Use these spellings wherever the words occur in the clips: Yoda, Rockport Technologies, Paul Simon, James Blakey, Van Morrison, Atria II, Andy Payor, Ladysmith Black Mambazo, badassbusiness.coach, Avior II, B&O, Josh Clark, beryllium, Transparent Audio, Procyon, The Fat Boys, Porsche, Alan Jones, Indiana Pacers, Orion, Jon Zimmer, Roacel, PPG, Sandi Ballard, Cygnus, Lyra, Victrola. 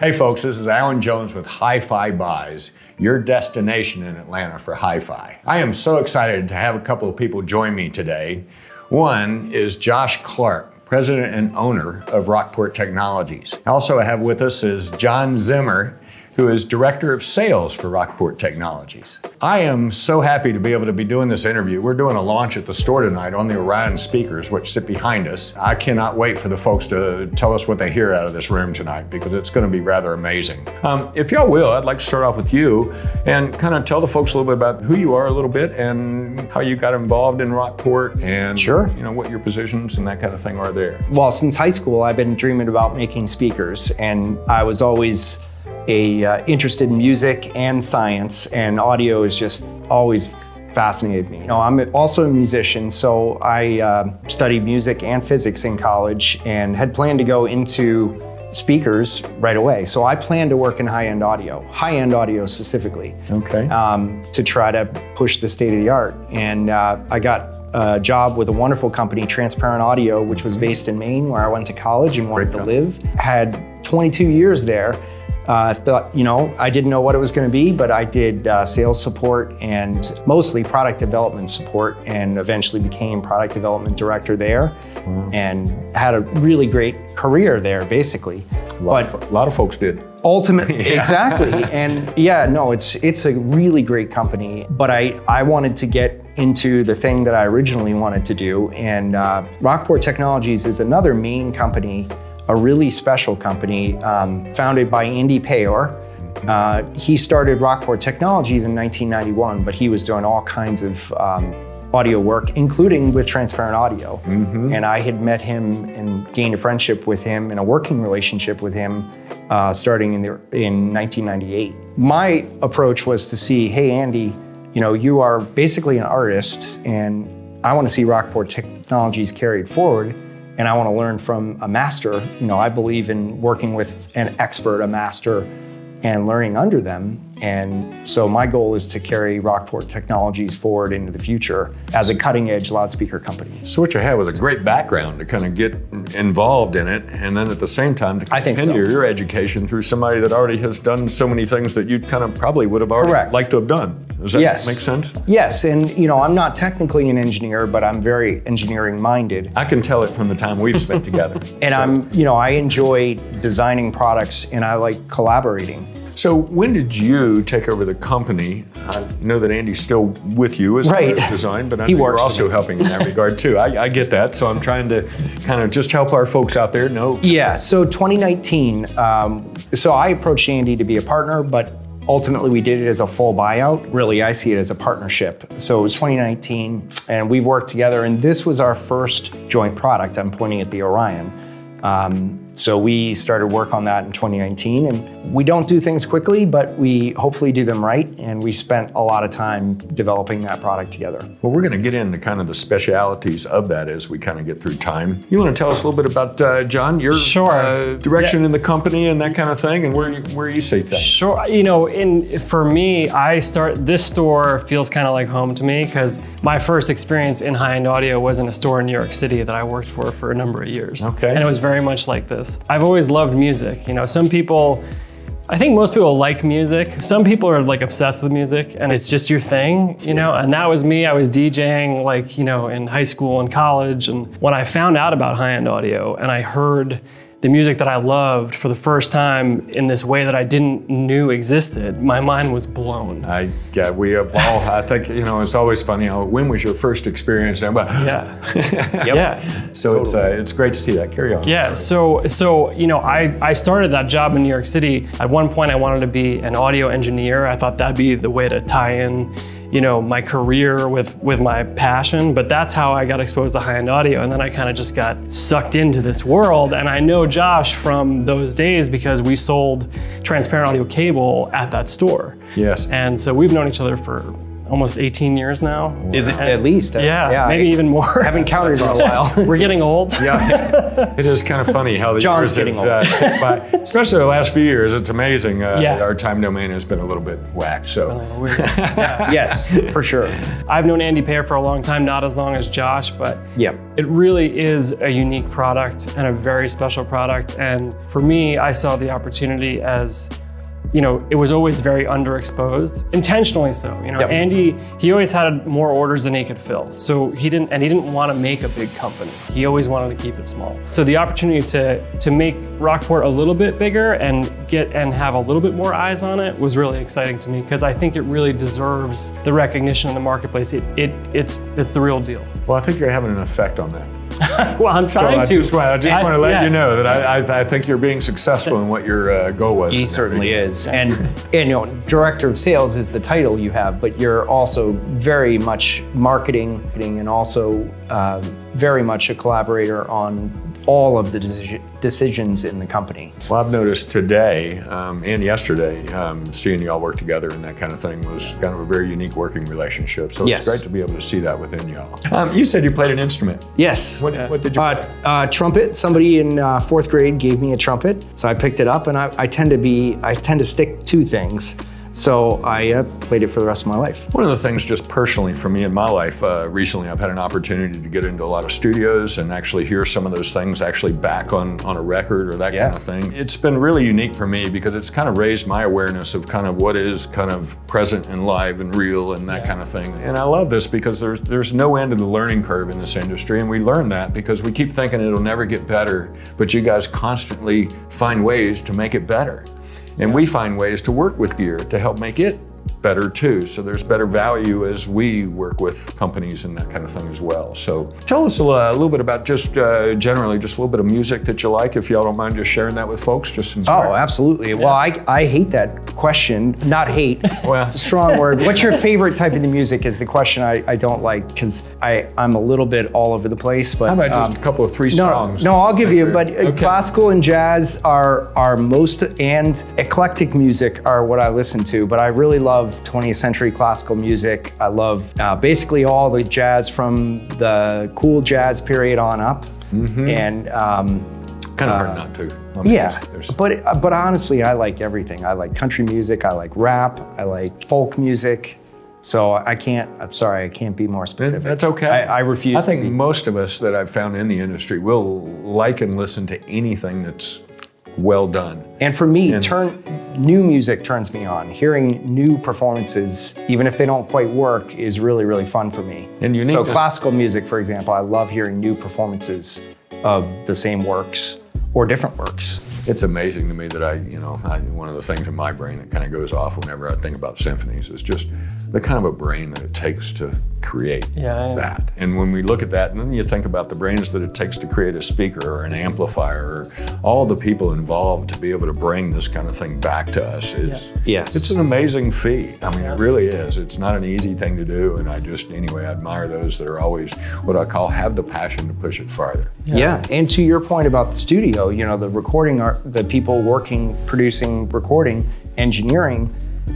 Hey folks, this is Alan Jones with Hi-Fi Buys, your destination in Atlanta for hi-fi. I am so excited to have a couple of people join me today. One is Josh Clark, president and owner of Rockport Technologies. Also I have with us is Jon Zimmer, who is director of sales for Rockport Technologies. I am so happy to be able to be doing this interview. We're doing a launch at the store tonight on the Orion speakers, which sit behind us. I cannot wait for the folks to tell us what they hear out of this room tonight, because it's gonna be rather amazing. If y'all will, I'd like to start off with you and kind of tell the folks a little bit about who you are a little bit and how you got involved in Rockport and you know, what your positions and that kind of thing are there. Well, since high school, I've been dreaming about making speakers, and I was always interested in music and science, and audio has just always fascinated me. You know, I'm also a musician, so I studied music and physics in college and had planned to go into speakers right away. So I planned to work in high-end audio specifically, to try to push the state of the art. And I got a job with a wonderful company, Transparent Audio, which was based in Maine, where I went to college and wanted to live. Had 22 years there. I didn't know what it was going to be, but I did sales support and mostly product development support, and eventually became product development director there. Wow. And had a really great career there, basically. A lot of folks did. Ultimately, exactly. And yeah, no, it's a really great company, but I wanted to get into the thing that I originally wanted to do. And Rockport Technologies is another Maine company, a really special company, founded by Andy Payor. He started Rockport Technologies in 1991, but he was doing all kinds of audio work, including with Transparent Audio. Mm-hmm. And I had met him and gained a friendship with him and a working relationship with him starting in 1998. My approach was to see, hey Andy, you know, you are basically an artist, and I want to see Rockport Technologies carried forward. And I want to learn from a master. You know, I believe in working with an expert, a master, and learning under them. And so my goal is to carry Rockport Technologies forward into the future as a cutting edge loudspeaker company. So what you had was a great background to kind of get involved in it, and then at the same time to continue your education through somebody that already has done so many things that you kind of probably would have already liked to have done. Does that make sense? Yes, and you know, I'm not technically an engineer, but I'm very engineering minded. I can tell it from the time we've spent together. And I enjoy designing products, and I like collaborating. So when did you take over the company? I know that Andy's still with you as far as design, but I know you're also helping in that regard too. I get that, so I'm trying to kind of just help our folks out there know. Yeah, so 2019, so I approached Andy to be a partner, but ultimately we did it as a full buyout. Really, I see it as a partnership. So it was 2019, and we've worked together, and this was our first joint product. I'm pointing at the Orion. So we started work on that in 2019, and we don't do things quickly, but we hopefully do them right, and we spent a lot of time developing that product together. Well, we're gonna get into kind of the specialities of that as we kind of get through time. You wanna tell us a little bit about, Jon, your direction in the company and that kind of thing, and where you see things? Sure, you know, for me, this store feels kind of like home to me, because my first experience in high-end audio was in a store in New York City that I worked for a number of years. Okay. And it was very much like this. I've always loved music. You know, some people, I think most people like music. Some people are like obsessed with music, and it's just your thing, you know? And that was me. I was DJing like, you know, in high school and college. And when I found out about high-end audio and I heard the music that I loved for the first time in this way that I didn't knew existed, my mind was blown. We have all, I think, you know, it's always funny, you know, when was your first experience? And So it's great to see that, carry on. Yeah, so you know, I started that job in New York City. At one point I wanted to be an audio engineer. I thought that'd be the way to tie in, you know, my career with my passion, but that's how I got exposed to high-end audio. And then I kind of just got sucked into this world. And I know Josh from those days because we sold Transparent Audio cable at that store. Yes. And so we've known each other for almost 18 years now. Wow. Is it at least? Yeah, maybe even more. I haven't counted in a while. We're getting old. Yeah, it is kind of funny how the John's years have ticked by, especially the last few years. It's amazing. Our time domain has been a little bit whacked. So yes, for sure. I've known Andy Payor for a long time, not as long as Josh, but yeah, it really is a unique product and a very special product. And for me, I saw the opportunity as, you know, it was always very underexposed, intentionally so. You know, yep. Andy, he always had more orders than he could fill. So he didn't want to make a big company. He always wanted to keep it small. So the opportunity to make Rockport a little bit bigger and have a little bit more eyes on it was really exciting to me, because I think it really deserves the recognition in the marketplace. It's the real deal. Well, I think you're having an effect on that. Well, I'm trying to. I just want to let you know that I think you're being successful in what your goal was. He certainly is. And you know, director of sales is the title you have, but you're also very much marketing and also very much a collaborator on all of the decisions in the company. Well, I've noticed today and yesterday, seeing you all work together and that kind of thing was kind of a very unique working relationship. So yes, it's great to be able to see that within you all. You said you played an instrument. Yes. What did you play? Trumpet. Somebody in fourth grade gave me a trumpet, so I picked it up, and I tend to stick to things. So I played it for the rest of my life. One of the things just personally for me in my life, recently I've had an opportunity to get into a lot of studios and actually hear some of those things actually back on a record or that kind of thing. It's been really unique for me because it's kind of raised my awareness of kind of what is kind of present and live and real and that kind of thing. And I love this because there's no end to the learning curve in this industry, and we learn that because we keep thinking it'll never get better, but you guys constantly find ways to make it better. And we find ways to work with gear to help make it better too. So there's better value as we work with companies and that kind of thing as well. So tell us a little bit about just generally, just a little bit of music that you like, if y'all don't mind just sharing that with folks. Just inspiring. Oh, absolutely. Yeah. Well, I hate that question. Not hate, well, it's a strong word. What's your favorite type of the music is the question I don't like, because I'm a little bit all over the place. But how about just a couple of three songs? No, I'll give you, but classical and jazz are most, and eclectic music are what I listen to, but I really love 20th century classical music. I love basically all the jazz from the cool jazz period on up. Mm-hmm. And kind of hard not to. Yeah, but honestly, I like everything. I like country music, I like rap, I like folk music. So I can't be more specific. That's okay. I refuse. I think most of us that I've found in the industry will like and listen to anything that's well done. And for me, new music turns me on. Hearing new performances, even if they don't quite work, is really, really fun for me. And unique. So classical music, for example, I love hearing new performances of the same works or different works. It's amazing to me that one of the things in my brain that kind of goes off whenever I think about symphonies is just the kind of a brain that it takes to create that. And when we look at that, and then you think about the brains that it takes to create a speaker or an amplifier, or all the people involved to be able to bring this kind of thing back to us, it's an amazing feat. I mean, it really is. It's not an easy thing to do, and I admire those that are always what I call have the passion to push it farther. Yeah, and to your point about the studio, you know, the recording, the people working, producing, recording, engineering,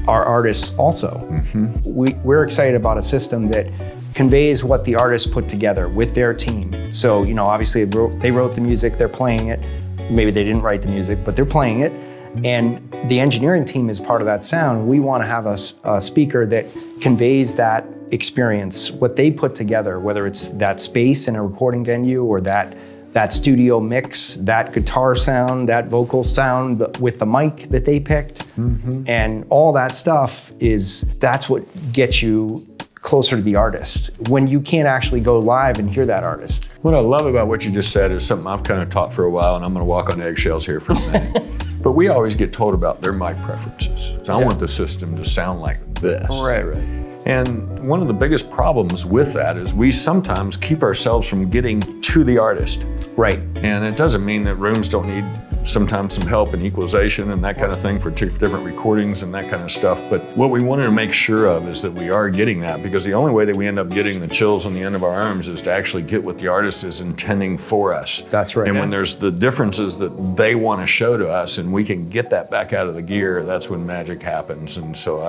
are artists also. Mm-hmm. We're excited about a system that conveys what the artists put together with their team. So, you know, obviously they wrote the music, they're playing it. Maybe they didn't write the music, but they're playing it. And the engineering team is part of that sound. We want to have a speaker that conveys that experience, what they put together, whether it's that space in a recording venue or that studio mix, that guitar sound, that vocal sound with the mic that they picked. Mm-hmm. And all that stuff that's what gets you closer to the artist when you can't actually go live and hear that artist. What I love about what you just said is something I've kind of taught for a while, and I'm gonna walk on eggshells here for a minute. But we always get told about their mic preferences. So I want the system to sound like this. Right. And one of the biggest problems with that is we sometimes keep ourselves from getting to the artist. Right. And it doesn't mean that rooms don't need sometimes some help in equalization and that kind of thing for different recordings and that kind of stuff. But what we wanted to make sure of is that we are getting that, because the only way that we end up getting the chills on the end of our arms is to actually get what the artist is intending for us. That's right. And when there's the differences that they want to show to us and we can get that back out of the gear, that's when magic happens. And so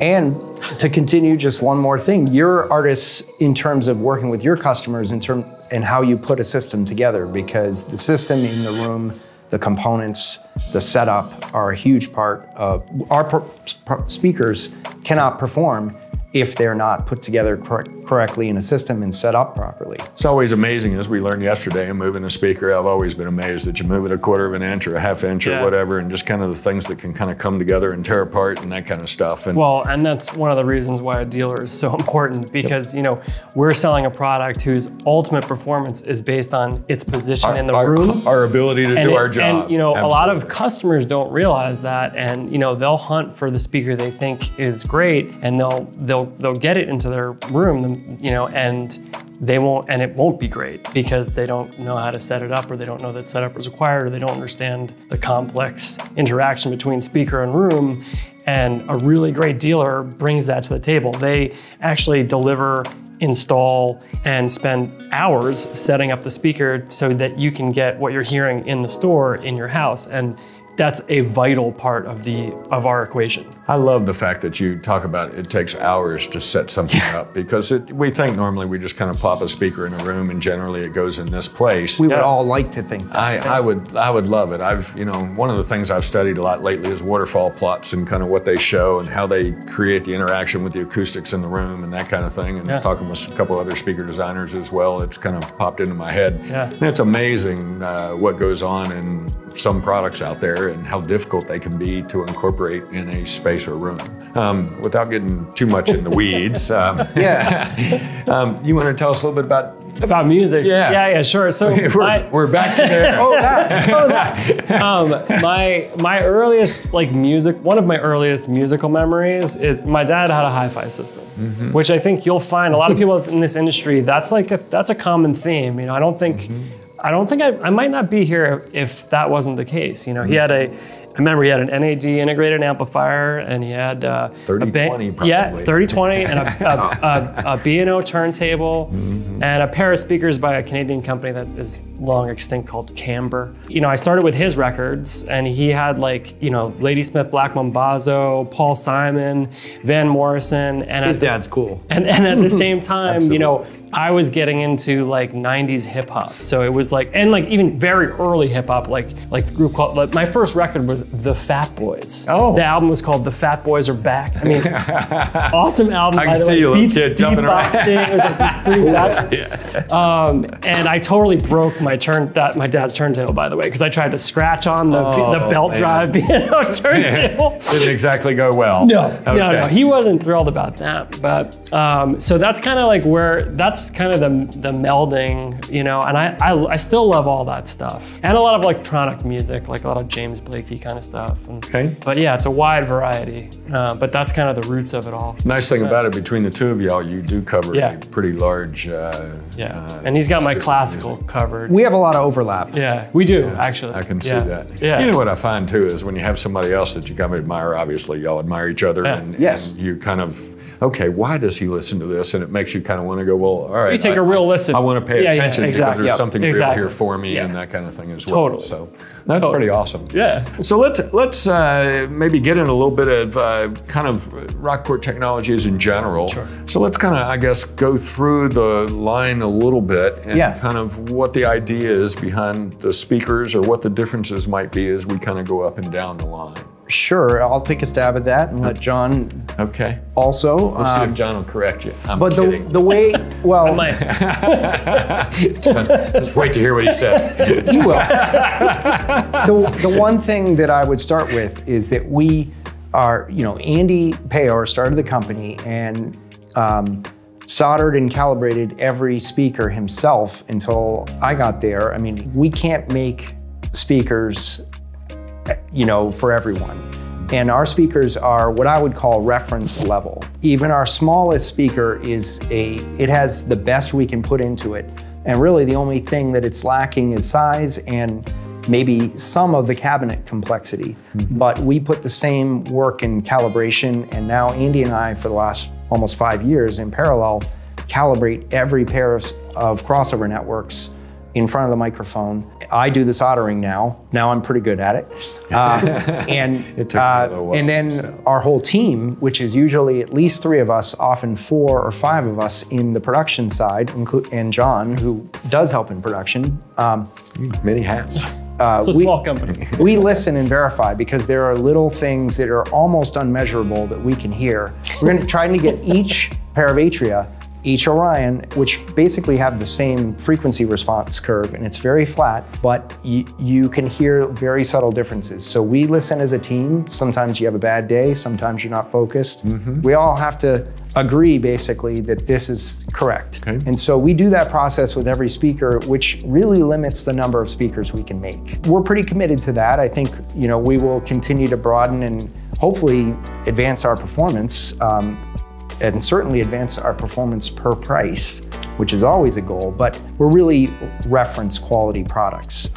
And to continue just one more thing, your artists in terms of working with your customers and how you put a system together, because the system in the room, the components, the setup are a huge part of our speakers cannot perform if they're not put together correctly in a system and set up properly. It's always amazing, as we learned yesterday, in moving a speaker. I've always been amazed that you move it a quarter of an inch or a half inch or whatever, and just kind of the things that can kind of come together and tear apart and that kind of stuff. And well, and that's one of the reasons why a dealer is so important, because you know, we're selling a product whose ultimate performance is based on its position in the room. Our ability to do our job. And you know, a lot of customers don't realize that, and you know, they'll hunt for the speaker they think is great, and they'll get it into their room, you know, and it won't be great because they don't know how to set it up, or they don't know that setup is required, or they don't understand the complex interaction between speaker and room. And a really great dealer brings that to the table. They actually deliver, install, and spend hours setting up the speaker so that you can get what you're hearing in the store in your house. And that's a vital part of our equation. I love the fact that you talk about it takes hours to set something up, because we think normally we just kind of plop a speaker in a room and generally it goes in this place. We would all like to think that. I would love it. You know, one of the things I've studied a lot lately is waterfall plots and kind of what they show and how they create the interaction with the acoustics in the room and that kind of thing. And talking with a couple other speaker designers as well, it's kind of popped into my head. Yeah. And it's amazing what goes on in some products out there, and how difficult they can be to incorporate in a space or room. Without getting too much in the weeds, you want to tell us a little bit about music? Yeah, yeah, sure. So we're back to there. My earliest one of my earliest musical memories is my dad had a hi-fi system, which I think you'll find a lot of people in this industry. That's a common theme. You know, I might not be here if that wasn't the case. You know, I remember he had an NAD integrated amplifier, and he had 3020 probably. Yeah, 3020 and a B&O turntable, and a pair of speakers by a Canadian company that is long extinct called Camber. You know, I started with his records, and he had Ladysmith Black Mambazo, Paul Simon, Van Morrison, and his dad's cool. And at the same time, you know, I was getting into 90s hip hop. So it was even very early hip hop, the group called, my first record was The Fat Boys. Oh. The album was called The Fat Boys Are Back. I mean, awesome album. I can see you little kid jumping around. It was these three and I totally broke my dad's turntable, by the way, because I tried to scratch on the belt drive turntable. Didn't exactly go well. No, no, he wasn't thrilled about that. But so that's kind of the melding, you know, and I still love all that stuff. And a lot of electronic music, a lot of James Blakey kind of stuff. But yeah, it's a wide variety, but that's kind of the roots of it all. Nice thing about it, between the two of y'all, you do cover a pretty large. And he's got my classical music covered. We have a lot of overlap. Yeah, we do, actually. I can see that. Yeah. You know what I find too is when you have somebody else that you kind of admire, obviously y'all admire each other and you kind of, okay, why does he listen to this? And it makes you kind of want to go, well, all right. You take a real listen. I want to pay attention because there's something real here for me and that kind of thing as well. Totally. So that's pretty awesome. Yeah. So let's maybe get in a little bit of kind of Rockport Technologies in general. Sure. So let's kind of, I guess, go through the line a little bit and kind of what the idea is behind the speakers or what the differences might be as we kind of go up and down the line. Sure, I'll take a stab at that and let John also. We'll see if John will correct you. I'm kidding. The way, well. Just wait to hear what he said. He will. The one thing that I would start with is that we are, you know, Andy Payor started the company and soldered and calibrated every speaker himself until I got there. I mean, we can't make speakers, you know, for everyone. And our speakers are what I would call reference level. Even our smallest speaker it has the best we can put into it. And really the only thing that it's lacking is size and maybe some of the cabinet complexity, but we put the same work in calibration, and now Andy and I, for the last almost 5 years in parallel, calibrate every pair of crossover networks in front of the microphone. I do the soldering now. Now I'm pretty good at it. And then our whole team, which is usually at least 3 of us, often 4 or 5 of us in the production side, and John, who does help in production. Many hats. It's a small company. We listen and verify, because there are little things that are almost unmeasurable that we can hear. We're gonna try to get each pair of Atria, each Orion, which basically have the same frequency response curve, and it's very flat, but you can hear very subtle differences. So we listen as a team. Sometimes you have a bad day, sometimes you're not focused. Mm-hmm. We all have to agree basically that this is correct. Okay. And so we do that process with every speaker, which really limits the number of speakers we can make. We're pretty committed to that. I think, you know, we will continue to broaden and hopefully advance our performance. And certainly advance our performance per price, which is always a goal, but we're really reference quality products,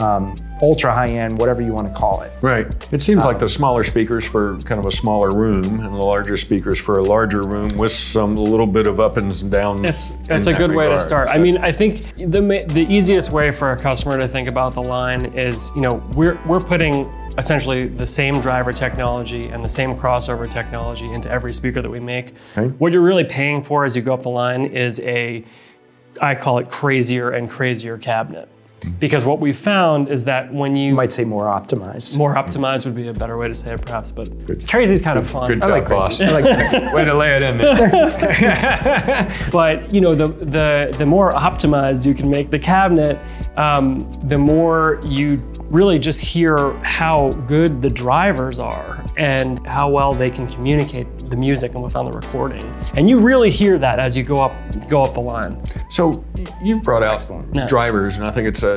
ultra high end, whatever you want to call it. Right. It seems like the smaller speakers for kind of a smaller room, and the larger speakers for a larger room with some little bit of up and down. That's a good way to start. So, I mean, I think the easiest way for a customer to think about the line is, you know, we're putting essentially the same driver technology and the same crossover technology into every speaker that we make. Okay. What you're really paying for as you go up the line is a, I call it crazier and crazier cabinet. Because what we found is that when you might say more optimized. More optimized would be a better way to say it, perhaps. But crazy's kind of fun. Good job, boss. I like crazy. Way to lay it in there. But you know, the more optimized you can make the cabinet, the more you really just hear how good the drivers are and how well they can communicate the music and what's on the recording. And you really hear that as you go up the line. So you've brought out drivers, and I think it's a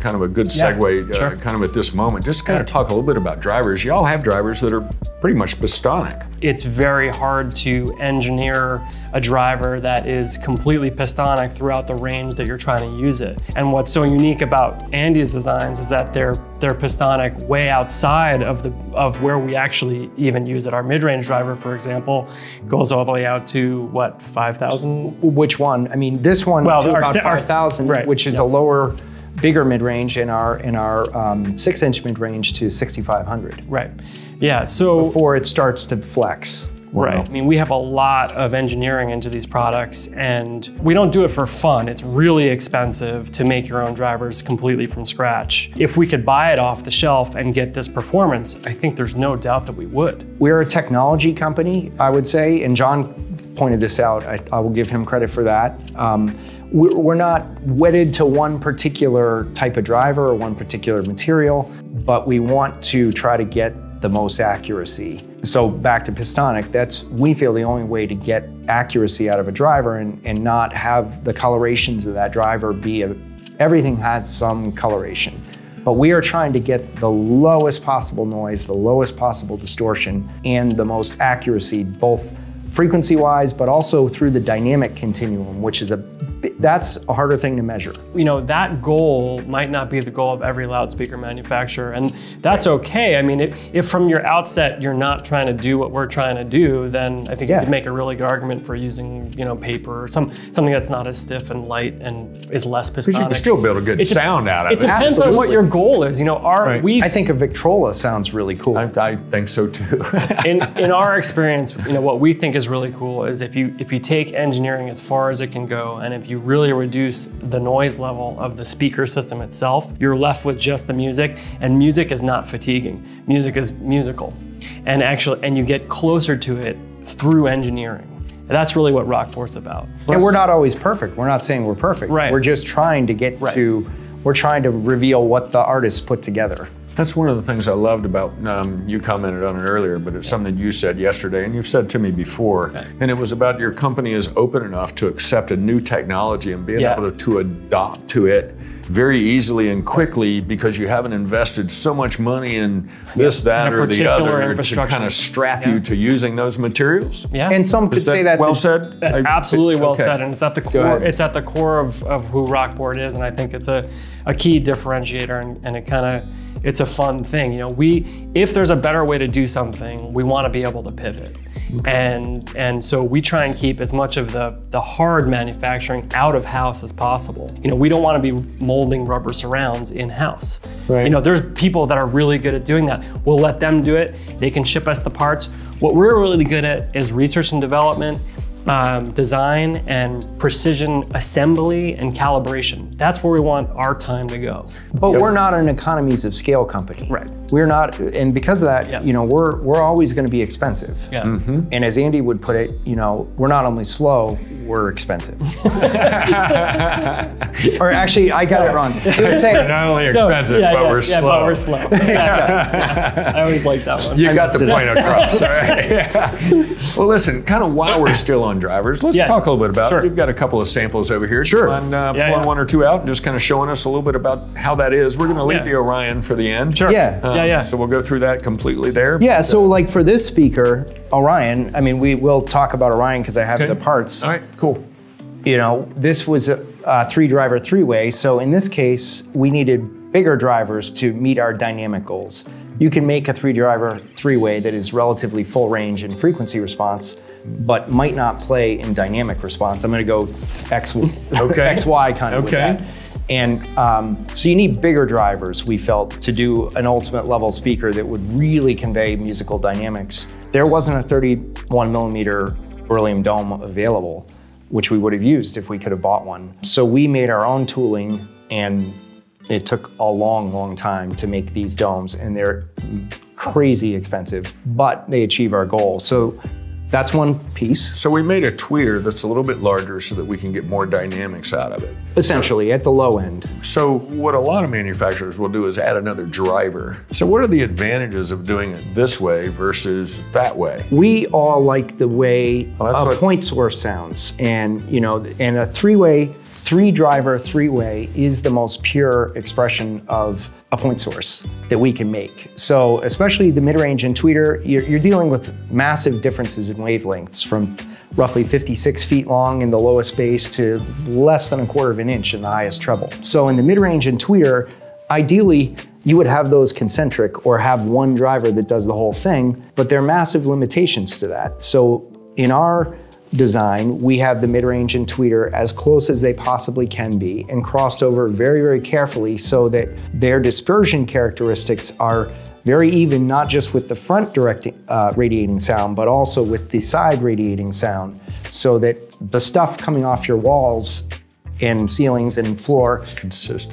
kind of a good segue kind of at this moment, just to kind of talk a little bit about drivers. Y'all have drivers that are pretty much pistonic. It's very hard to engineer a driver that is completely pistonic throughout the range that you're trying to use it. And what's so unique about Andy's designs is that they're pistonic way outside of where we actually even use it. Our mid-range driver, for example, goes all the way out to what, 5,000? Which one? I mean, this one, well, to about 5,000, right, which is a lower, bigger mid-range, and our 6-inch mid-range to 6,500. Right. Yeah, so before it starts to flex. Right. Wow. I mean, we have a lot of engineering into these products, and we don't do it for fun. It's really expensive to make your own drivers completely from scratch. If we could buy it off the shelf and get this performance, I think there's no doubt that we would. We're a technology company, I would say, and John pointed this out. I will give him credit for that. We're not wedded to one particular type of driver or one particular material, but we want to try to get the most accuracy. So back to pistonic, that's, we feel, the only way to get accuracy out of a driver and not have the colorations of that driver be, everything has some coloration. But we are trying to get the lowest possible noise, the lowest possible distortion, and the most accuracy, both frequency-wise, but also through the dynamic continuum, which is that's a harder thing to measure. You know, that goal might not be the goal of every loudspeaker manufacturer, and that's okay. I mean, if from your outset you're not trying to do what we're trying to do, then I think you could make a really good argument for using, you know, paper or something that's not as stiff and light and is less pistonic. Because you can still build a good sound out of it. It depends on what your goal is. You know, I think a Victrola sounds really cool. I think so too. in our experience, you know, what we think is really cool is if you take engineering as far as it can go, and if you really reduce the noise level of the speaker system itself, you're left with just the music, and music is not fatiguing. Music is musical, and you get closer to it through engineering. And that's really what Rockport's about. And we're not always perfect. We're not saying we're perfect. Right. We're just trying to get to, we're trying to reveal what the artists put together. That's one of the things I loved about, you commented on it earlier, but it's something you said yesterday, and you've said to me before, and it was about your company is open enough to accept a new technology and being able to adopt to it very easily and quickly, because you haven't invested so much money in this, that, or the other to kind of strap you to using those materials. Yeah, and some could say that's well said. That's absolutely well said, and it's at the core. It's at the core of who Rockport is, and I think it's a key differentiator, and it kind of it's a fun thing. You know, if there's a better way to do something, we want to be able to pivot. Okay. And so we try and keep as much of the hard manufacturing out of house as possible. You know, we don't want to be molding rubber surrounds in house. Right. You know, there's people that are really good at doing that. We'll let them do it. They can ship us the parts. What we're really good at is research and development, design and precision assembly and calibration. That's where we want our time to go. But yep. We're not an economies of scale company. Right. We're not, and because of that, yep. You know, we're always going to be expensive. Yeah. Mm-hmm. And as Andy would put it, you know, we're not only slow, we're expensive. Or actually, I got it wrong. He would say, we're not only expensive, but we're slow. Yeah, yeah. I always like that one. You got the point across, all right? Yeah. Well, listen, kind of while we're still on drivers, let's talk a little bit about it. You've got a couple of samples over here. Sure. Pulling one or two out and just kind of showing us a little bit about how that is. We're going to leave the Orion for the end. Sure. Yeah. So we'll go through that completely there. Yeah, so like for this speaker, Orion, I mean, we will talk about Orion because I have the parts. All right, cool. You know, this was a three-driver, three-way. So in this case, we needed bigger drivers to meet our dynamic goals. You can make a three-driver, three-way that is relatively full range in frequency response, but might not play in dynamic response. I'm going to go XY kind of with that. And so you need bigger drivers, we felt, to do an ultimate level speaker that would really convey musical dynamics. There wasn't a 31 millimeter beryllium dome available, which we would have used if we could have bought one. So we made our own tooling, and it took a long, long time to make these domes, and they're crazy expensive, but they achieve our goal. So that's one piece. So we made a tweeter that's a little bit larger so that we can get more dynamics out of it. Essentially, at the low end. So what a lot of manufacturers will do is add another driver. So what are the advantages of doing it this way versus that way? We all like the way a point source sounds. And you know, and a three-way, three-driver, three-way is the most pure expression of a point source that we can make. So especially the mid-range and tweeter, you're dealing with massive differences in wavelengths from roughly 56 feet long in the lowest bass to less than a quarter of an inch in the highest treble. So in the mid-range and tweeter, ideally, you would have those concentric or have one driver that does the whole thing, but there are massive limitations to that. So in our design, we have the mid-range and tweeter as close as they possibly can be and crossed over very, very carefully so that their dispersion characteristics are very even, not just with the front radiating sound, but also with the side radiating sound, so that the stuff coming off your walls and ceilings and floor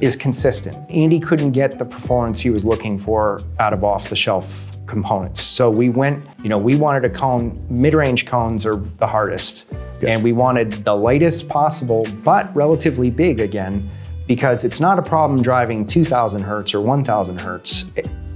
is consistent. Andy couldn't get the performance he was looking for out of off-the-shelf components. So we went, you know, we wanted a cone, mid-range cones are the hardest. Yes. And we wanted the lightest possible, but relatively big again, because it's not a problem driving 2,000 hertz or 1,000 hertz.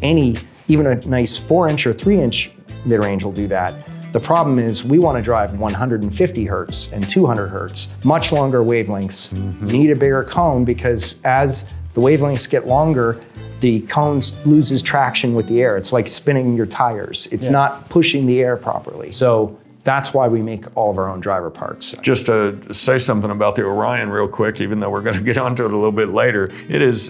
Even a nice 4-inch or 3-inch mid-range will do that. The problem is we want to drive 150 hertz and 200 hertz, much longer wavelengths. Mm-hmm. You need a bigger cone because as the wavelengths get longer, the cone loses traction with the air. It's like spinning your tires. It's not pushing the air properly. So that's why we make all of our own driver parts. Just to say something about the Orion real quick, even though we're going to get onto it a little bit later, it is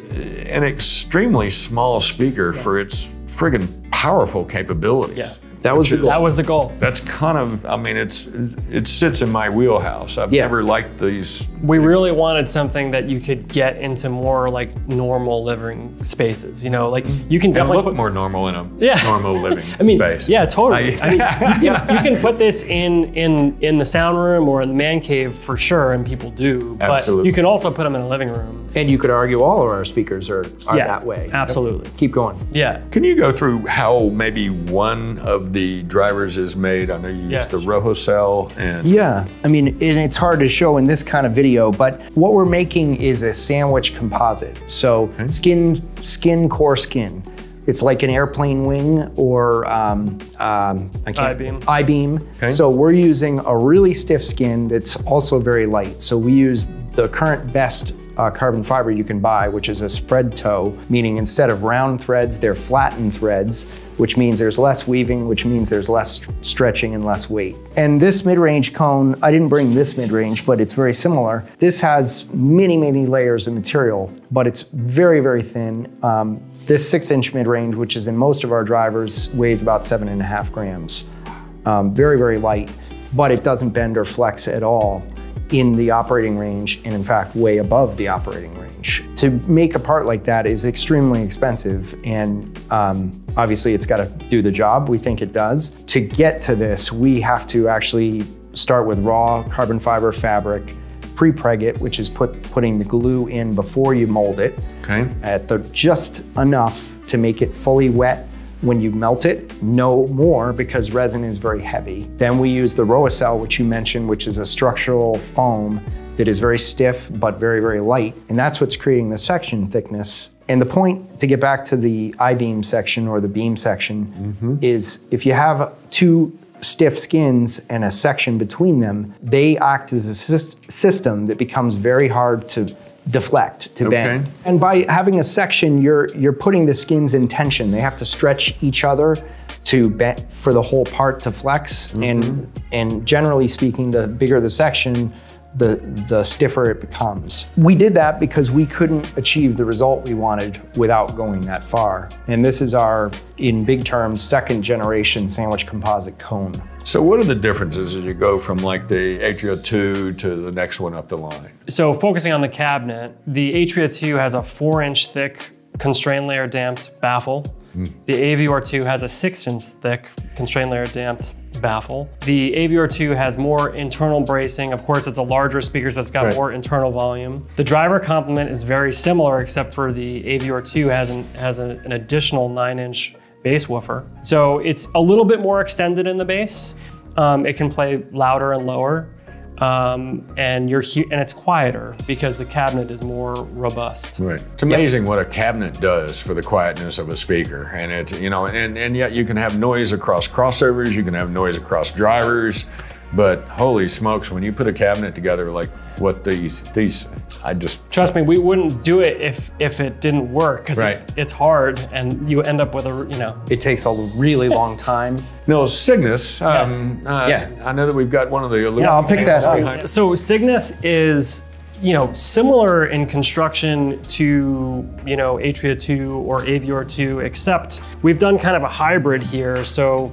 an extremely small speaker for its friggin' powerful capabilities. Yeah. That was the goal. That's kind of, I mean, it sits in my wheelhouse. I've never liked these. We really wanted something that you could get into more like normal living spaces. You know, like you can definitely put more normal in a normal living space. Yeah, totally. You can put this in the sound room or in the man cave for sure, and people do. But absolutely. You can also put them in a living room. And you could argue all of our speakers are that way. Absolutely. Keep going. Yeah. Can you go through how maybe one of the drivers is made? I know you use the Rojo cell and... Yeah, I mean, and it's hard to show in this kind of video, but what we're making is a sandwich composite. So core skin. It's like an airplane wing or I-beam. Okay. So we're using a really stiff skin that's also very light. So we use the current best carbon fiber you can buy, which is a spread toe, meaning instead of round threads, they're flattened threads, which means there's less weaving, which means there's less stretching and less weight. And this mid-range cone, I didn't bring this mid-range, but it's very similar. This has many, many layers of material, but it's very, very thin. This 6-inch mid-range, which is in most of our drivers, weighs about 7.5 grams. Very, very light, but it doesn't bend or flex at all in the operating range, and in fact, way above the operating range. To make a part like that is extremely expensive, and obviously it's gotta do the job. We think it does. To get to this, we have to actually start with raw carbon fiber fabric, pre-preg it, which is putting the glue in before you mold it, okay, at the just enough to make it fully wet. When you melt it, no more, because resin is very heavy. Then we use the Roacel, which you mentioned, which is a structural foam that is very stiff, but very, very light. And that's what's creating the section thickness. And the point, to get back to the I-beam section or the beam section, is if you have two stiff skins and a section between them, they act as a system that becomes very hard to deflect, to bend. And by having a section, you're putting the skins in tension. They have to stretch each other to bend for the whole part to flex. And generally speaking, the bigger the section, the stiffer it becomes. We did that because we couldn't achieve the result we wanted without going that far. And this is our, in big terms, second generation sandwich composite cone. So what are the differences as you go from like the Atria II to the next one up the line? So focusing on the cabinet, the Atria II has a 4-inch thick constrained layer damped baffle. The Avior II has a 6-inch thick constrained layer damped baffle. The Avior II has more internal bracing. Of course, it's a larger speaker, so it's got more internal volume. The driver complement is very similar, except for the Avior II has an additional 9-inch bass woofer. So it's a little bit more extended in the bass. It can play louder and lower. And it's quieter because the cabinet is more robust. Right. It's amazing what a cabinet does for the quietness of a speaker, and it, you know, and yet you can have noise across crossovers, you can have noise across drivers, but holy smokes, when you put a cabinet together like what these I just trust me, we wouldn't do it if it didn't work, because it's hard, and you end up with a, you know, it takes a really long time. No, Cygnus. I know that we've got one of the aluminum. Yeah, I'll pick that up. So Cygnus is, you know, similar in construction to, you know, Atria II or Avior II, except we've done kind of a hybrid here. So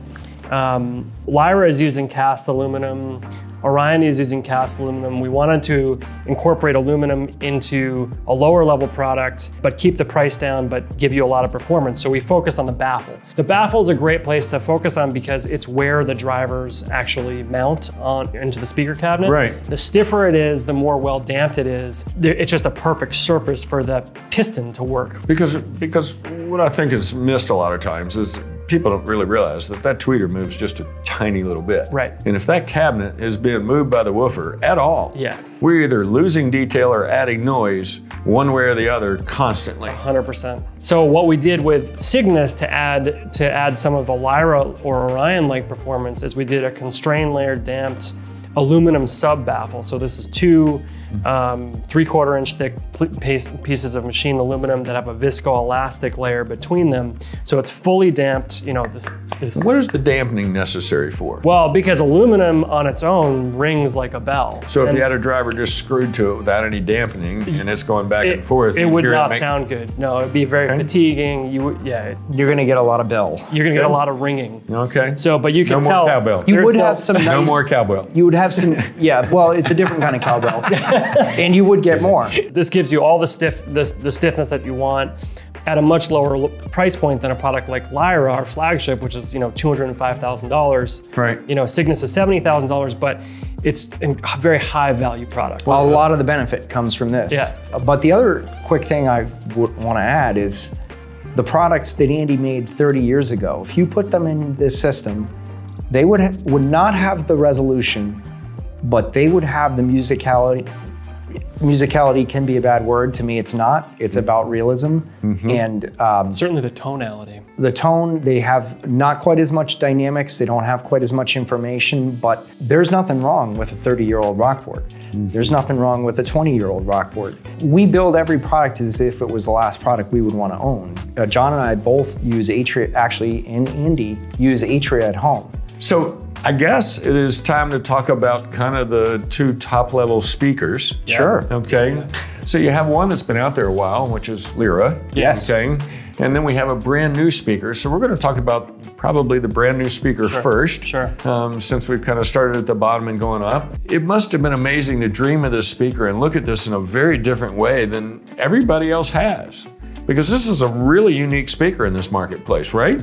Lyra is using cast aluminum, Orion is using cast aluminum. We wanted to incorporate aluminum into a lower level product, but keep the price down, but give you a lot of performance. So we focused on the baffle. The baffle is a great place to focus on because it's where the drivers actually mount on into the speaker cabinet. Right. The stiffer it is, the more well damped it is. It's just a perfect surface for the piston to work. Because what I think is missed a lot of times is people don't really realize that that tweeter moves just a tiny little bit. Right. And if that cabinet is being moved by the woofer at all, we're either losing detail or adding noise one way or the other constantly. 100%. So what we did with Cygnus to add some of the Lyra or Orion-like performance is we did a constrained layer damped aluminum sub-baffle. So this is two 3/4-inch thick pieces of machined aluminum that have a viscoelastic layer between them. So it's fully damped, you know, What is the dampening necessary for? Well, because aluminum on its own rings like a bell. So if you had a driver just screwed to it without any dampening and it's going back and forth. It would not sound good. No, it'd be very fatiguing. You're gonna get a lot of bell. You're gonna get a lot of ringing. Okay. So, but you can tell. No more cowbell. You would have some nice. No more cowbell. You would have some, well, it's a different kind of cowbell. And you would get more. This gives you all the stiffness that you want at a much lower price point than a product like Lyra, our flagship, which is, you know, $205,000. Right. You know, Cygnus is $70,000, but it's a very high value product. Well, a lot of the benefit comes from this. Yeah. But the other quick thing I would want to add is the products that Andy made 30 years ago, if you put them in this system, they would not have the resolution, but they would have the musicality musicality can be a bad word. To me, it's not. It's about realism. Mm-hmm. And certainly the tonality. The tone, they have not quite as much dynamics. They don't have quite as much information, but there's nothing wrong with a 30-year-old Rockport. Mm-hmm. There's nothing wrong with a 20-year-old Rockport. We build every product as if it was the last product we would want to own. John and I both use Atria, actually, and Andy use Atria at home. So I guess it is time to talk about kind of the two top-level speakers. Yeah. Sure. Okay. Yeah. So you have one that's been out there a while, which is Lyra. Yes. Okay. And then we have a brand new speaker. So we're going to talk about probably the brand new speaker first. Sure. Since we've kind of started at the bottom and going up. It must have been amazing to dream of this speaker and look at this in a very different way than everybody else has. Because this is a really unique speaker in this marketplace, right?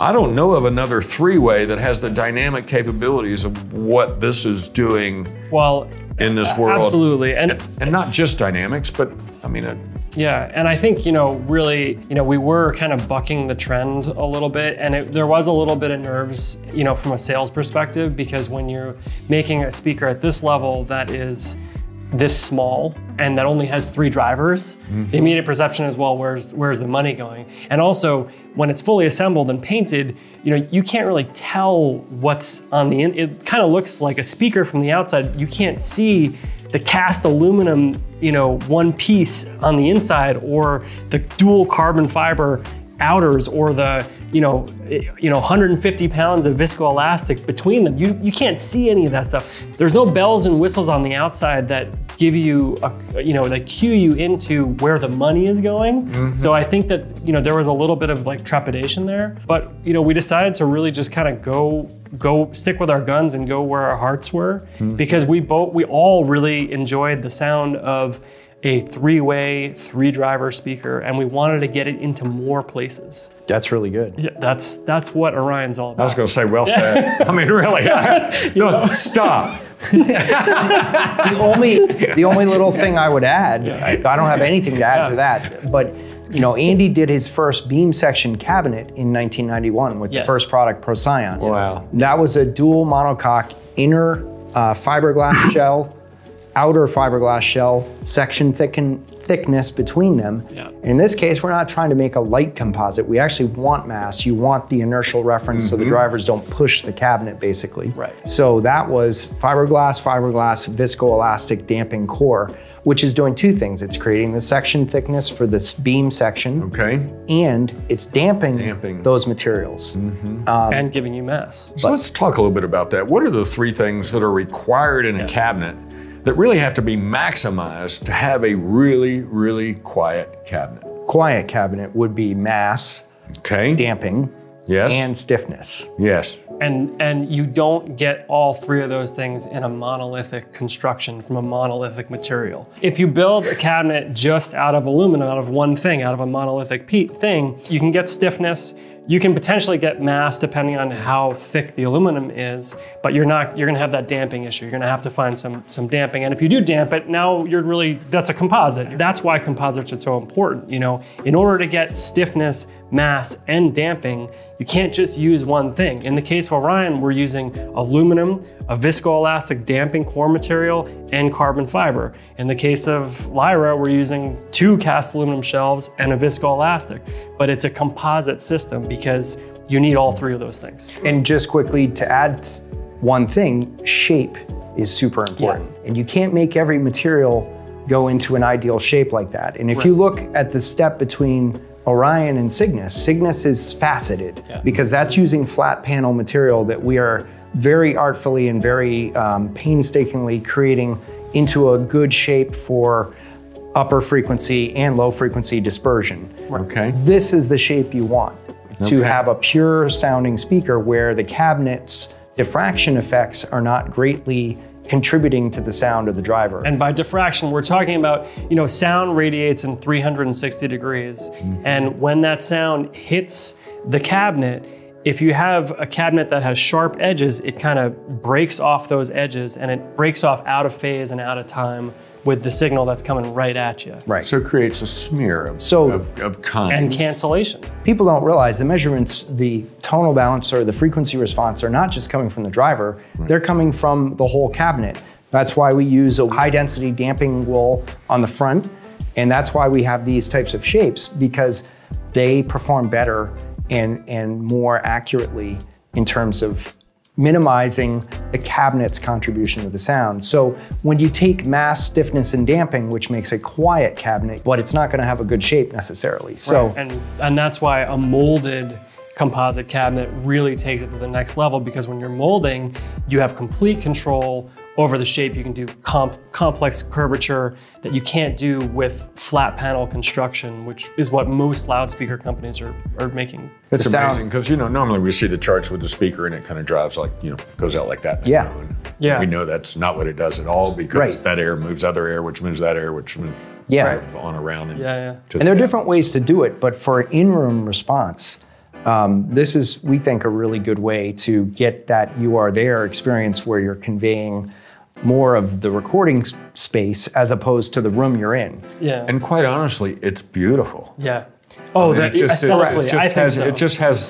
I don't know of another three-way that has the dynamic capabilities of what this is doing in this world. Absolutely. And not just dynamics, but I mean, yeah, and I think, you know, really, you know, we were kind of bucking the trend a little bit, and there was a little bit of nerves, you know, from a sales perspective, because when you're making a speaker at this level that is this small and that only has 3 drivers, the immediate perception is, well, where's the money going? And also, when it's fully assembled and painted, you know, you can't really tell what's on the in. It kind of looks like a speaker from the outside. You can't see the cast aluminum, you know, one piece on the inside, or the dual carbon fiber outers, or the, you know, 150 pounds of viscoelastic between them. You can't see any of that stuff. There's no bells and whistles on the outside that give you, that cue you into where the money is going. Mm-hmm. So I think that, you know, there was a little bit of like trepidation there, but, you know, we decided to really just kind of go stick with our guns and go where our hearts were, because we all really enjoyed the sound of a 3-way, 3-driver speaker, and we wanted to get it into more places. That's really good. Yeah, that's what Orion's all about. I was gonna say, well said. I mean, really, stop. the only little thing I would add, I don't have anything to add to that, but you know, Andy did his first beam section cabinet in 1991 with the first product, Procyon. Wow. That was a dual monocoque, inner fiberglass shell, outer fiberglass shell, section thickness between them. Yeah. In this case, we're not trying to make a light composite. We actually want mass. You want the inertial reference so the drivers don't push the cabinet, basically. Right. So that was fiberglass, viscoelastic damping core, which is doing two things. It's creating the section thickness for this beam section. Okay. And it's damping those materials. And giving you mass. So let's talk a little bit about that. What are the 3 things that are required in a cabinet that really have to be maximized to have a really, really quiet cabinet? Quiet cabinet would be mass, damping, and stiffness. Yes. And you don't get all 3 of those things in a monolithic construction from a monolithic material. If you build a cabinet just out of aluminum, out of one thing, out of a monolithic thing, you can get stiffness. You can potentially get mass depending on how thick the aluminum is, but you're gonna have that damping issue. You're gonna have to find some damping. And if you do damp it, now you're really, that's a composite. That's why composites are so important. You know, in order to get stiffness, mass, and damping, you can't just use one thing. In the case of Orion, we're using aluminum, a viscoelastic damping core material, and carbon fiber. In the case of Lyra, we're using 2 cast aluminum shelves and a viscoelastic, but it's a composite system because you need all 3 of those things. And just quickly to add one thing, shape is super important. Yeah. And you can't make every material go into an ideal shape like that. And if you look at the step between Orion and Cygnus, Cygnus is faceted because that's using flat panel material that we are very artfully and very painstakingly creating into a good shape for upper frequency and low frequency dispersion. Okay. This is the shape you want to have a pure sounding speaker where the cabinet's diffraction effects are not greatly contributing to the sound of the driver. And by diffraction, we're talking about, you know, sound radiates in 360 degrees. And when that sound hits the cabinet, if you have a cabinet that has sharp edges, it kind of breaks off those edges and it breaks off out of phase and out of time with the signal that's coming right at you. Right. So it creates a smear of kind. And cancellation. People don't realize the measurements, the tonal balance or the frequency response are not just coming from the driver, they're coming from the whole cabinet. That's why we use a high density damping wool on the front. And that's why we have these types of shapes, because they perform better and more accurately in terms of minimizing the cabinet's contribution to the sound. So when you take mass, stiffness, and damping, which makes a quiet cabinet, but it's not gonna have a good shape necessarily, so. Right. And that's why a molded composite cabinet really takes it to the next level, because when you're molding, you have complete control over the shape. You can do complex curvature that you can't do with flat panel construction, which is what most loudspeaker companies are making. It's amazing, because you know, normally we see the charts with the speaker and it kind of drives like, you know, goes out like that. Yeah. Yeah. We know that's not what it does at all, because right. that air moves other air, which moves that air, which moves yeah. right on around. And, yeah, yeah. and there are different ways to do it, but for an in-room response, this is, we think, a really good way to get that you are there experience where you're conveying more of the recording space as opposed to the room you're in. Yeah. And quite honestly, it's beautiful. Yeah. Oh, I mean, that aesthetically, I think so. It just has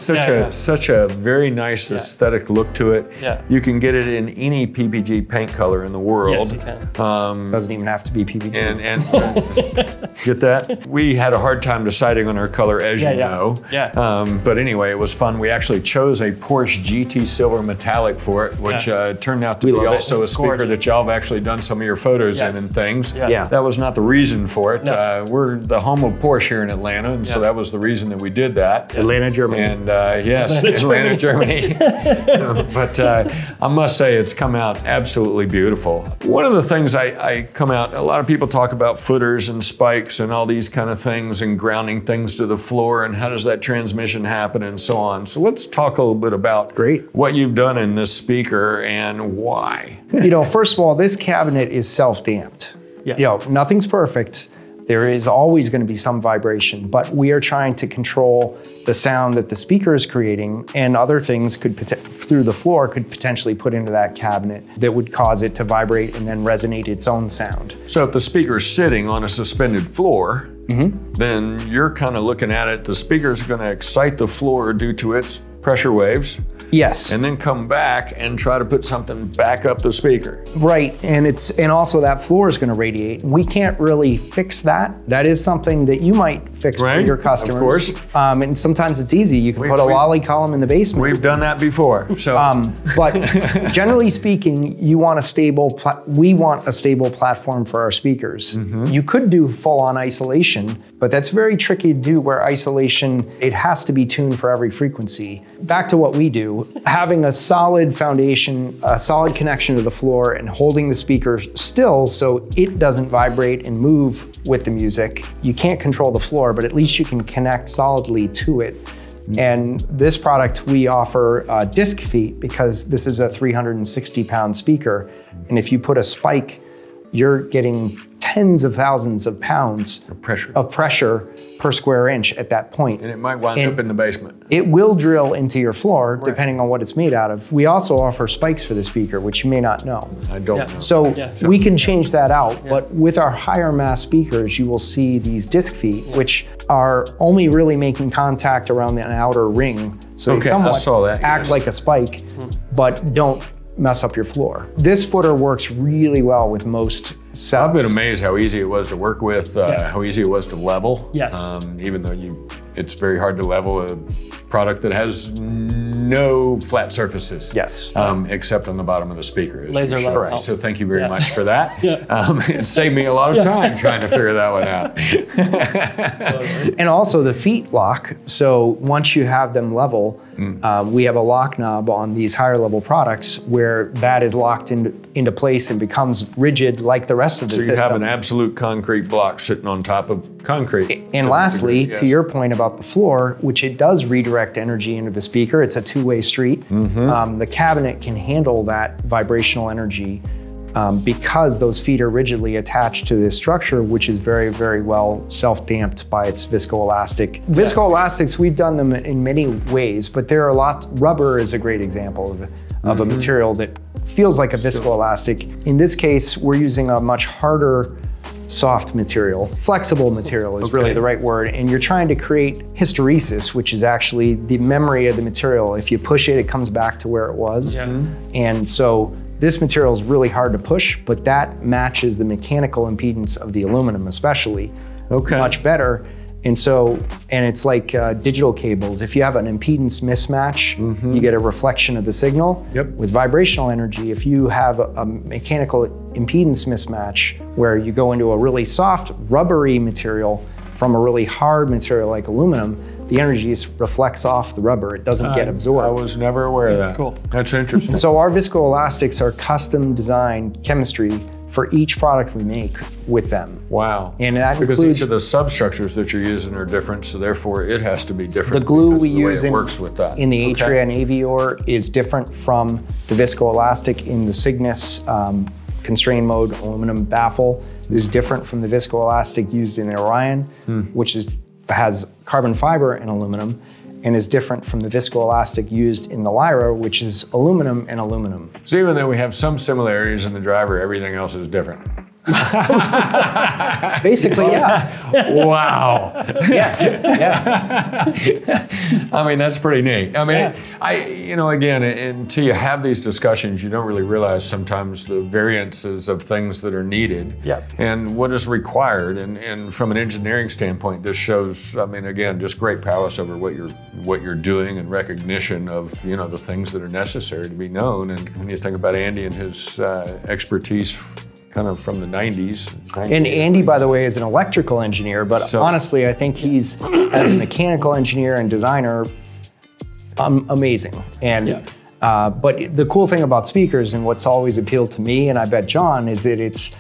such a very nice aesthetic look to it. Yeah. You can get it in any PPG paint color in the world. Yes, you can. Doesn't even have to be PPG. And get that? We had a hard time deciding on our color, as you know. Yeah. But anyway, it was fun. We actually chose a Porsche GT Silver Metallic for it, which turned out to be also a speaker that y'all have actually done some of your photos in and things. Yeah. That was not the reason for it. No. We're the home of Porsche here in Atlanta, and so that was the reason that we did that. Atlanta, Germany. And yes, Atlanta, Germany. But I must say it's come out absolutely beautiful. One of the things I come out, a lot of people talk about footers and spikes and all these kind of things and grounding things to the floor and how does that transmission happen and so on. So let's talk a little bit about what you've done in this speaker and why. You know, first of all, this cabinet is self-damped. Yeah. You know, nothing's perfect. There is always going to be some vibration, but we are trying to control the sound that the speaker is creating, and other things could, through the floor, could potentially put into that cabinet that would cause it to vibrate and then resonate its own sound. So if the speaker is sitting on a suspended floor, then you're kind of looking at it, the speaker's going to excite the floor due to its pressure waves. Yes. And then come back and try to put something back up the speaker. Right, and also that floor is gonna radiate. We can't really fix that. That is something that you might fix for your customers. Of course. And sometimes it's easy. You can put a lolly column in the basement. We've done that before, so. But generally speaking, you want a stable, we want a stable platform for our speakers. You could do full on isolation, but that's very tricky to do, where isolation, it has to be tuned for every frequency. Back to what we do, having a solid foundation, a solid connection to the floor, and holding the speaker still so it doesn't vibrate and move with the music. You can't control the floor, but at least you can connect solidly to it. And this product, we offer disc feet, because this is a 360-pound speaker. And if you put a spike, you're getting tens of thousands of pounds of pressure per square inch at that point. And it might wind up in the basement. It will drill into your floor, depending on what it's made out of. We also offer spikes for the speaker, which you may not know. I don't know. So we can change that out, but with our higher mass speakers, you will see these disc feet, which are only really making contact around the outer ring. So they somewhat act like a spike, but don't mess up your floor. This footer works really well with most setups. I've been amazed how easy it was to work with, how easy it was to level. Yes. Even though it's very hard to level a product that has no flat surfaces. Yes. Except on the bottom of the speaker. Laser level. Right. So thank you very much for that. It saved me a lot of time trying to figure that one out. And also the feet lock. So once you have them level, we have a lock knob on these higher level products where that is locked into place and becomes rigid like the rest of the system. So you have an absolute concrete block sitting on top of concrete. And lastly, to your point about the floor, which it does redirect energy into the speaker, it's a two-way street. The cabinet can handle that vibrational energy because those feet are rigidly attached to this structure, which is very, very well self-damped by its viscoelastic. Viscoelastics, we've done them in many ways, but there are lots, rubber is a great example of a material that feels like a viscoelastic. In this case, we're using a much harder soft material. Flexible material is really the right word. And you're trying to create hysteresis, which is actually the memory of the material. If you push it, it comes back to where it was. And so This material is really hard to push, but that matches the mechanical impedance of the aluminum especially much better. And so, and it's like digital cables. If you have an impedance mismatch, you get a reflection of the signal. With vibrational energy, if you have a mechanical impedance mismatch where you go into a really soft rubbery material from a really hard material like aluminum, the energy just reflects off the rubber. It doesn't get absorbed. I was never aware of that. That's cool. That's interesting. And so our viscoelastics are custom designed chemistry for each product we make with them. Wow. And that because includes, each of the substructures that you're using are different, so therefore it has to be different. The glue we use in the Atria and Avior is different from the viscoelastic in the Cygnus constrained mode aluminum baffle. This is different from the viscoelastic used in the Orion, which has carbon fiber and aluminum, and is different from the viscoelastic used in the Lyra, which is aluminum and aluminum. So even though we have some similarities in the driver, everything else is different. Basically, yeah. Wow. Yeah. I mean, that's pretty neat. I mean, you know, again, until you have these discussions, you don't really realize sometimes the variances of things that are needed and what is required. And from an engineering standpoint, this shows, I mean, again, just great prowess over what you're doing and recognition of, you know, the things that are necessary to be known. And when you think about Andy and his expertise kind of from the 90s. And Andy, by the way, is an electrical engineer, but honestly, I think he's, as a mechanical engineer and designer, amazing. And but the cool thing about speakers and what's always appealed to me, and I bet John, is that it's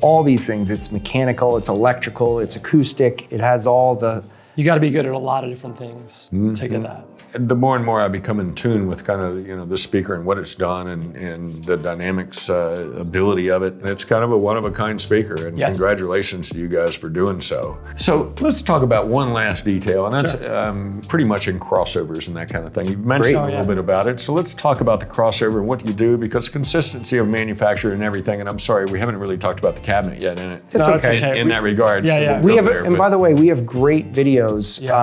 all these things. It's mechanical, it's electrical, it's acoustic, it has all the... You gotta be good at a lot of different things to get that. The more and more I become in tune with kind of, you know, the speaker and what it's done and the dynamics ability of it. And it's kind of a one-of-a-kind speaker, and congratulations to you guys for doing so. So let's talk about one last detail, and that's pretty much in crossovers and that kind of thing. You've mentioned a little bit about it, so let's talk about the crossover and what you do, because consistency of manufacture and everything, and I'm sorry, we haven't really talked about the cabinet yet in it. That's okay. In that regard. Yeah. So we have, and by the way, we have great videos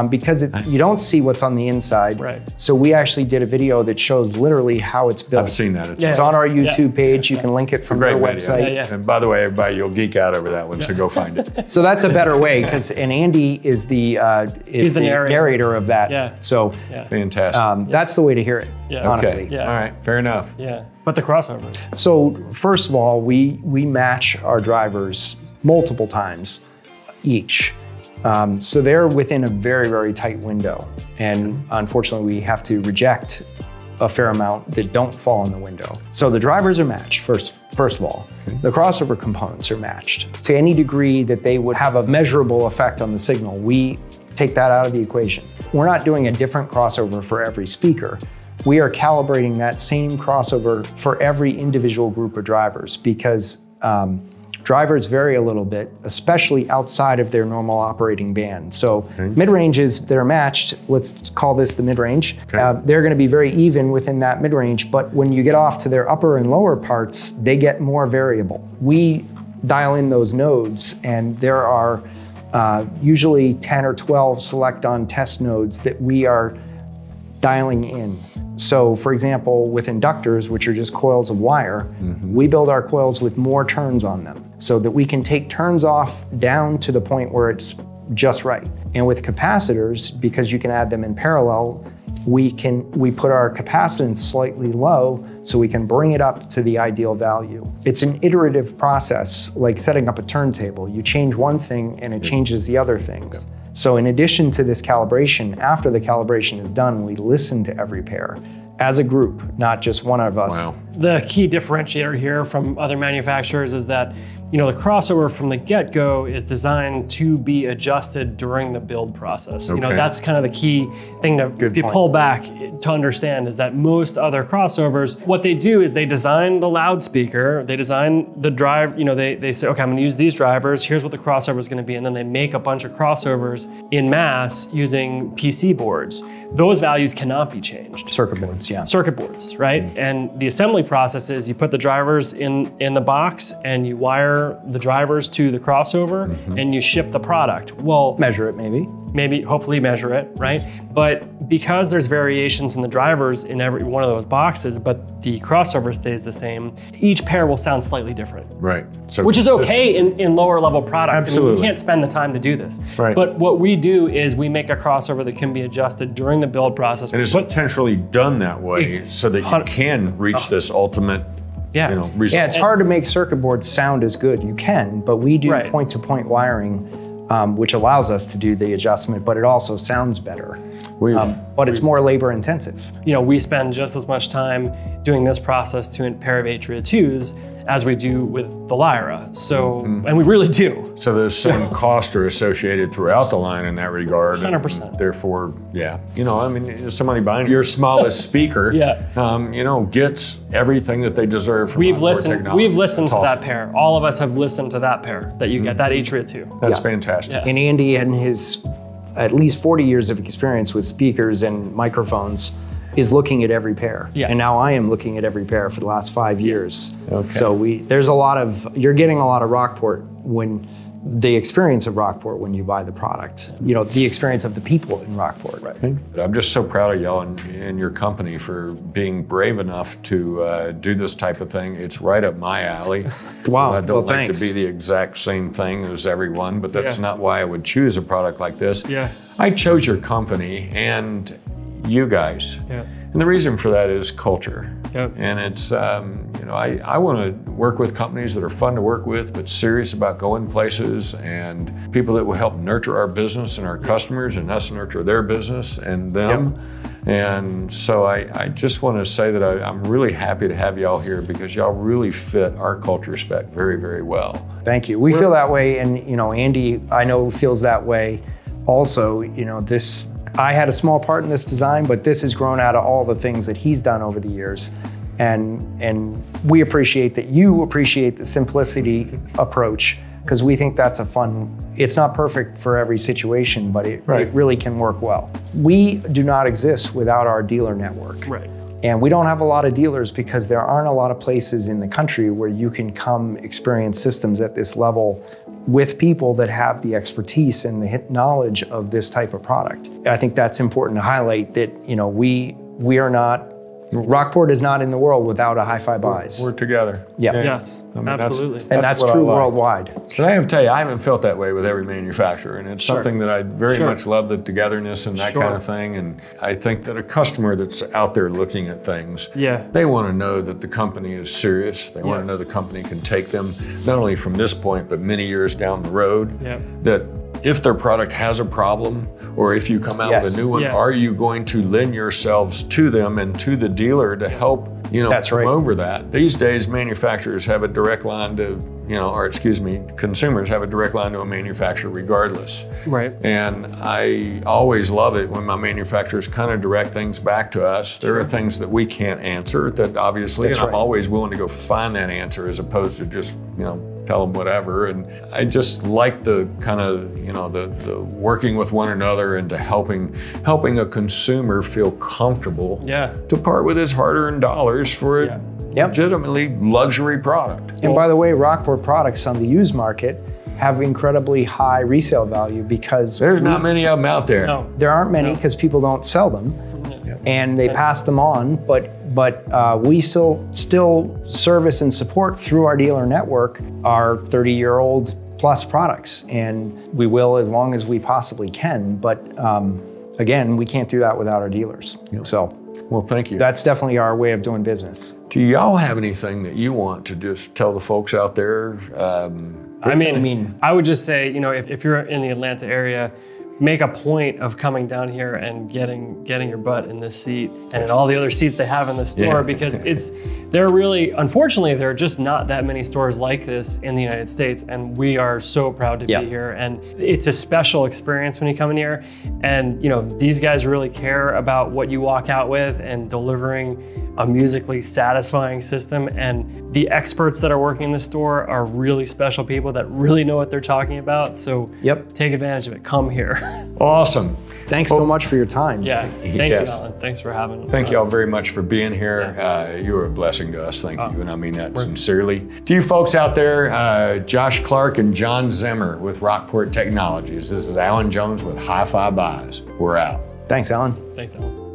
because you don't see what's on the inside. Right. So we actually did a video that shows literally how it's built. I've seen that. It's on our YouTube page. You can link it from our website. And by the way, everybody, you'll geek out over that one, so go find it. So that's a better way, because Andy is the he's the narrator of that. So fantastic. That's the way to hear it. Honestly. All right. Fair enough. But the crossover. So first of all, we match our drivers multiple times each. So they're within a very, very tight window. And unfortunately, we have to reject a fair amount that don't fall in the window. So the drivers are matched, first of all. The crossover components are matched. To any degree that they would have a measurable effect on the signal, we take that out of the equation. We're not doing a different crossover for every speaker. We are calibrating that same crossover for every individual group of drivers, because drivers vary a little bit, especially outside of their normal operating band. So mid-ranges that are matched, let's call this the mid-range, they're gonna be very even within that mid-range, but when you get off to their upper and lower parts, they get more variable. We dial in those nodes, and there are usually 10 or 12 select on test nodes that we are dialing in. So for example, with inductors, which are just coils of wire, we build our coils with more turns on them so that we can take turns off down to the point where it's just right. And with capacitors, because you can add them in parallel, we put our capacitance slightly low so we can bring it up to the ideal value. It's an iterative process, like setting up a turntable. You change one thing and it changes the other things. So in addition to this calibration, after the calibration is done, we listen to every pair as a group, not just one of us. Wow. The key differentiator here from other manufacturers is that, you know, the crossover from the get-go is designed to be adjusted during the build process. You know, that's kind of the key thing to pull back to understand, is that most other crossovers, what they do is they design the loudspeaker, they design the drive, you know, they say, okay, I'm gonna use these drivers, here's what the crossover is gonna be, and then they make a bunch of crossovers in mass using PC boards. Those values cannot be changed. Circuit boards, right? And the assembly assembly process is you put the drivers in the box and you wire the drivers to the crossover and you ship the product. Well, measure it maybe. Maybe, hopefully measure it, right? But because there's variations in the drivers in every one of those boxes, but the crossover stays the same, each pair will sound slightly different. Right. So which is okay in lower level products. Absolutely. I mean, you can't spend the time to do this. Right. But what we do is we make a crossover that can be adjusted during the build process. And it's intentionally done that way so that you can reach this ultimate result. Yeah, it's hard to make circuit boards sound as good. You can, but we do point-to-point wiring, which allows us to do the adjustment, but it also sounds better. But it's more labor intensive. You know, we spend just as much time doing this process to a pair of Atria IIs as we do with the Lyra, so, and we really do. So those same costs are associated throughout the line in that regard. 100%. Therefore, you know, I mean, somebody buying your smallest speaker, you know, gets everything that they deserve from Rockport Technologies. We've listened to that pair. All of us have listened to that pair that you get, that Atria II. That's fantastic. Yeah. And Andy and his at least 40 years of experience with speakers and microphones is looking at every pair. And now I am looking at every pair for the last 5 years. So there's a lot of, you're getting a lot of Rockport when, the experience of Rockport when you buy the product. You know, the experience of the people in Rockport. Right. I'm just so proud of y'all and your company for being brave enough to do this type of thing. It's right up my alley. Wow, I don't like to be the exact same thing as everyone, but that's not why I would choose a product like this. I chose your company and you guys. And the reason for that is culture. And it's, you know, I want to work with companies that are fun to work with, but serious about going places, and people that will help nurture our business and our customers, and us nurture their business and them. And so I just want to say that I'm really happy to have y'all here because y'all really fit our culture spec very, very well. Thank you. We feel that way. And, you know, Andy, I know feels that way also. You know, this, I had a small part in this design, but this has grown out of all the things that he's done over the years. And we appreciate that you appreciate the simplicity approach, because we think that's a fun, it's not perfect for every situation, but it, it really can work well. We do not exist without our dealer network. And we don't have a lot of dealers because there aren't a lot of places in the country where you can come experience systems at this level with people that have the expertise and the knowledge of this type of product. I think that's important to highlight that, you know, we are not, Rockport is not in the world without a Hi-Fi Buys. We're together. Yes, I mean, absolutely. That's true worldwide. And I have to tell you, I haven't felt that way with every manufacturer, and it's something that I very much love, the togetherness and that kind of thing. And I think that a customer that's out there looking at things, they want to know that the company is serious. They want to know the company can take them, not only from this point, but many years down the road, that if their product has a problem, or if you come out with a new one, are you going to lend yourselves to them and to the dealer to help, you know, come over that? These days, manufacturers have a direct line to, you know, or excuse me, consumers have a direct line to a manufacturer regardless. And I always love it when my manufacturers kind of direct things back to us. There are things that we can't answer that obviously, and I'm always willing to go find that answer as opposed to just, you know, tell them whatever. And I just like the kind of, you know, the working with one another and to helping a consumer feel comfortable to part with his hard-earned dollars for a legitimately luxury product. And by the way, Rockport products on the used market have incredibly high resale value because— There's not many of them out there. There aren't many because people don't sell them. And they pass them on, but we still service and support through our dealer network our 30-year-old plus products, and we will as long as we possibly can. But again, we can't do that without our dealers. So, well, thank you. That's definitely our way of doing business. Do y'all have anything that you want to just tell the folks out there? I mean, I would just say, you know, if you're in the Atlanta area, make a point of coming down here and getting your butt in this seat and in all the other seats they have in the store, because they're really, unfortunately, there are just not that many stores like this in the United States, and we are so proud to be here. And it's a special experience when you come in here, and you know, these guys really care about what you walk out with and delivering a musically satisfying system. And the experts that are working in the store are really special people that really know what they're talking about. So take advantage of it, come here. Awesome. Thanks so much for your time. Yeah, thank you, Alan. Thanks for having us. Thank you all very much for being here. Yeah. You were a blessing to us. Thank you, and I mean that sincerely. To you folks out there, Josh Clark and Jon Zimmer with Rockport Technologies. This is Alan Jones with Hi-Fi Buys. We're out. Thanks, Alan. Thanks, Alan.